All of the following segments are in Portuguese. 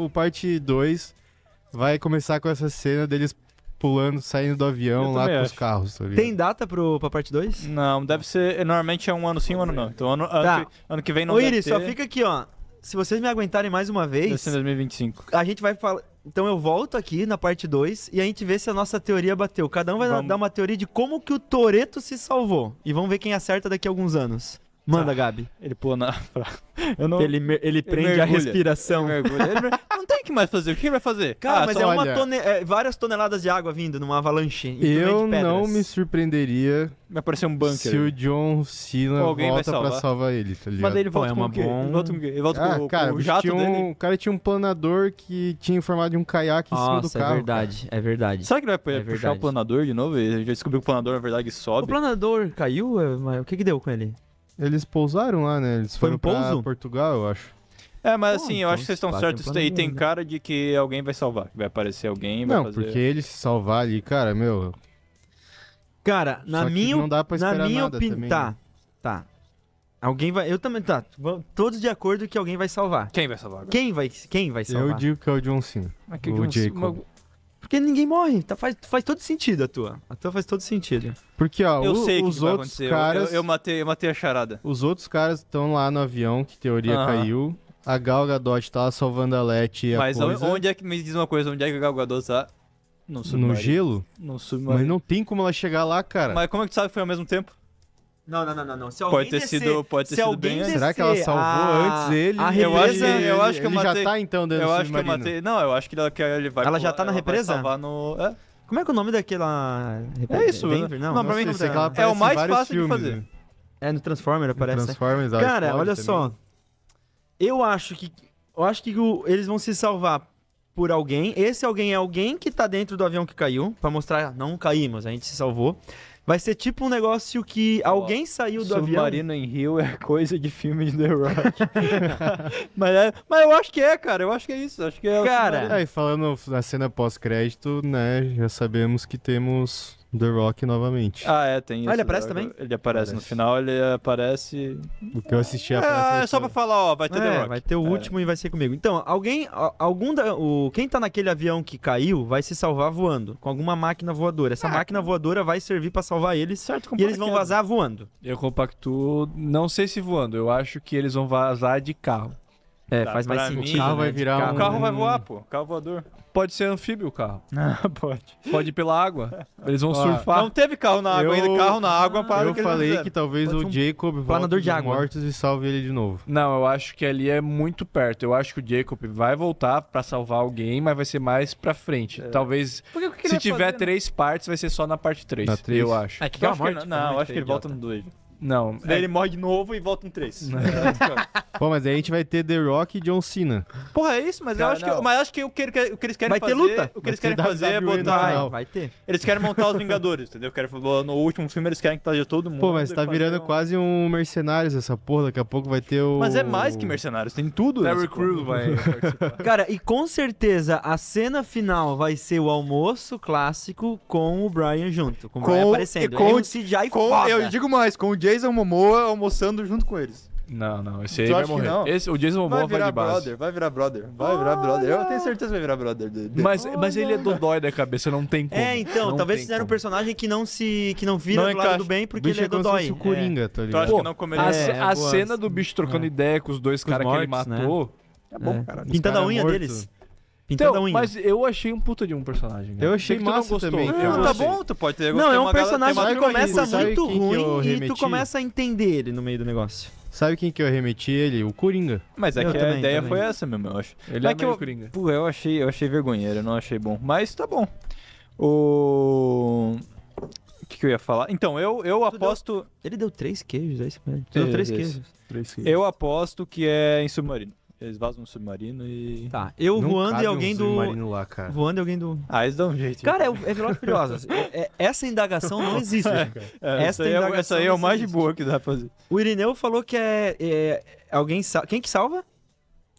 O parte 2 vai começar com essa cena deles pulando, saindo do avião lá com os carros. Tá, tem data pra parte 2? Não, deve ser... Normalmente é um ano sim, um ano não. Então ano que vem não deve ter. Ô Iris, só fica aqui, ó. Se vocês me aguentarem mais uma vez... Deve ser 2025. A gente vai falar... Então eu volto aqui na parte 2 e a gente vê se a nossa teoria bateu. Cada um vai dar uma teoria de como que o Toreto se salvou. E vamos ver quem acerta daqui a alguns anos. Manda, Gabi. Ele pula na... Ele prende mergulha. A respiração. Ele mergulha. Não tem o que mais fazer. O que ele vai fazer? Cara, mas é várias toneladas de água vindo numa avalanche. Eu não me surpreenderia... Vai aparecer um bunker. Se o John Cena volta pra salvar ele, tá ligado? Mas ele volta com o jato dele. O cara tinha um planador que tinha formado de um caiaque em cima do carro. É verdade, cara. É verdade. Será que ele vai puxar o planador de novo? Ele já descobriu que o planador, na verdade, sobe. O planador caiu? Mas o que deu com ele? Eles pousaram lá, né? Eles foram pra Portugal, eu acho. É, mas assim, eu acho que vocês estão certos. E tem cara de que alguém vai salvar. Vai aparecer alguém, vai fazer... Não, porque ele se salvar ali, cara, meu... Cara, na minha opinião... Tá. Alguém vai... Eu também... Tá. Todos de acordo que alguém vai salvar. Quem vai salvar agora? Quem vai salvar? Eu digo que é o John Cena. O Jakob. Porque ninguém morre, tá, faz todo sentido a tua. A tua faz todo sentido. Porque, ó, eu matei a charada. Os outros caras estão lá no avião, que teoria caiu. A Gal Gadot tá lá salvando a Leti e a coisa. Mas onde é que... Me diz uma coisa, onde é que a Gal Gadot tá? No gelo? No submarino. Mas não tem como ela chegar lá, cara. Mas como é que tu sabe que foi ao mesmo tempo? Não. Se alguém pode ter sido bem antes. Será que ela salvou antes ele? Eu acho que ele já tá então dentro do submarino. Não, eu acho que ele vai... Ela já tá na represa? Como é que é o nome daquela... É isso, né? Não, pra mim não é o mais fácil de fazer. É, no Transformer aparece. No Transformer, exato. Cara, olha só. Eu acho que eles vão se salvar por alguém. Esse alguém é alguém que tá dentro do avião que caiu. Pra mostrar, não caímos, a gente se salvou. Vai ser tipo um negócio que alguém saiu do avião... Submarino em Rio é coisa de filme de The Rock. mas eu acho que é, cara. Eu acho que é isso. Acho que é, cara... Aí, falando na cena pós-crédito, né? Já sabemos que temos The Rock novamente. Tem isso. Ele aparece também? Ele aparece. No final, ele aparece... O que eu assisti aparece. É só pra falar, ó. Vai ter The Rock. Vai ter o último e vai ser comigo. Então, quem tá naquele avião que caiu vai se salvar voando. Com alguma máquina voadora. Essa máquina voadora vai servir pra salvar eles, certo? E eles vão vazar voando. Eu compactuo, não sei se voando, eu acho que eles vão vazar de carro. Faz mais sentido. O carro vai virar um... O carro vai voar, pô. Carro voador. Pode ser anfíbio o carro. Pode. Pode ir pela água. Eles vão surfar. Não teve carro na água ainda. Carro na água para o que eles fizeram. Eu falei que talvez o Jakob volte de mortos e salve ele de novo. Não, eu acho que ali é muito perto. Eu acho que o Jakob vai voltar pra salvar alguém, mas vai ser mais pra frente. Talvez, se tiver três partes, vai ser só na parte 3. Na 3? Eu acho. Eu acho que ele volta no 2. Não. Daí ele morre de novo e volta um 3. Pô, mas aí a gente vai ter The Rock e John Cena. Porra, é isso? Mas eu acho que o que eles querem fazer... Vai ter luta. O que eles querem fazer é botar... Vai ter. Eles querem montar os Vingadores, entendeu? No último filme eles querem que esteja todo mundo. Pô, mas tá virando quase um Mercenários essa porra. Daqui a pouco vai ter o... Mas é mais que Mercenários. Tem tudo. Larry Cruz vai participar. Cara, e com certeza a cena final vai ser o almoço clássico com o Brian junto. Com o Brian aparecendo. Com o CGI foda. Eu digo mais, com o Jason Momoa almoçando junto com eles. Não, esse aí vai morrer. O Jason Momoa vai de base. Vai virar brother. Eu tenho certeza que vai virar brother dele. Mas ele é dodói da cabeça, não tem como. Então, talvez fizeram um personagem que não vira do lado do bem, porque ele é dodói. O Coringa, tá ligado? Pô, a cena do bicho trocando ideia com os dois caras que ele matou... É bom, cara. Pintando a unha deles. Então, mas eu achei um puta de um personagem. Cara. Eu achei que tu não gostou. Também. Não, tá bom, tu pode ter gostado. Não, é um personagem que começa muito ruim e tu começa a entender ele no meio do negócio. Sabe quem que eu remeti ele? O Coringa. Mas é que a ideia foi essa mesmo, eu acho. Ele é o Coringa. Pô, eu achei vergonheiro, eu não achei bom. Mas tá bom. O que eu ia falar? Então, eu aposto... Ele deu 3 queijos, é isso mesmo? Deu 3 queijos. Eu aposto que é em submarino. Eles vazam no submarino e... Tá, eu não voando e alguém do... Lá, cara. Voando e alguém do... eles dão um jeito. Cara, é Velozes e Furiosos. Essa indagação não existe. Essa aí é o mais de boa que dá pra fazer. O Irineu falou que alguém... Quem que salva?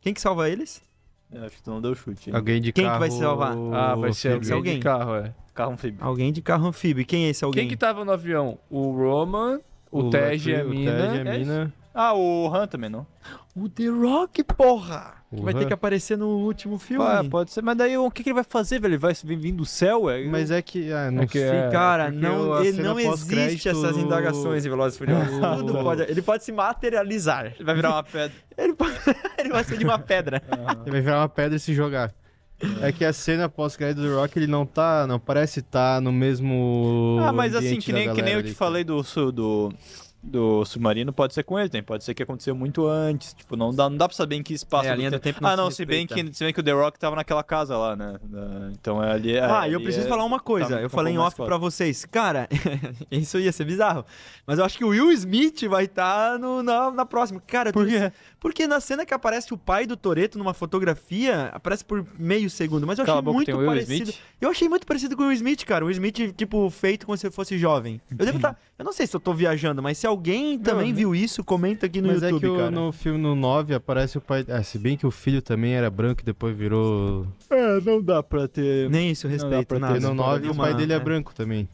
Quem que salva eles? Eu acho que tu não deu chute. Hein? Alguém de quem carro... Quem que vai salvar? Vai ser alguém de carro, Carro anfíbio. Alguém de carro anfíbio. Quem é esse alguém? Quem que tava no avião? O Roman, o Tej e a Mina. Ah, o Han também não. O The Rock, porra! Que vai ter que aparecer no último filme. Ah, pode ser. Mas daí o que ele vai fazer, velho? Ele vai vir do céu? É? Mas é que... Ah, não é que sei, é, cara. Não, ele não existe essas indagações em Velozes e Furiosos. Tudo pode... Ele pode se materializar. Ele vai virar uma pedra. Ele vai ser de uma pedra. Ele vai virar uma pedra e se jogar. É que a cena pós-crédito do Rock, ele não tá... Não parece estar no mesmo... Ah, mas assim, que nem eu te falei do submarino, pode ser com ele, tem. Pode ser que aconteceu muito antes. Tipo, não dá pra saber em que espaço. É, a linha do tempo não se respeita. Se bem que o The Rock tava naquela casa lá, né? Então é ali. Eu preciso falar uma coisa. Eu falei em off pra vocês. Cara, isso ia ser bizarro. Mas eu acho que o Will Smith vai estar na próxima. Cara, por quê? Porque na cena que aparece o pai do Toreto numa fotografia, aparece por meio segundo. Mas eu achei muito parecido. Eu achei muito parecido com o Will Smith, cara. O Will Smith, tipo, feito como se fosse jovem. Eu não sei se eu tô viajando, mas se alguém também viu isso, comenta aqui no YouTube, cara. No filme, no 9, aparece o pai... Ah, se bem que o filho também era branco e depois virou... É, não dá pra ter... Nem isso, respeito. No 9, o pai dele é branco também.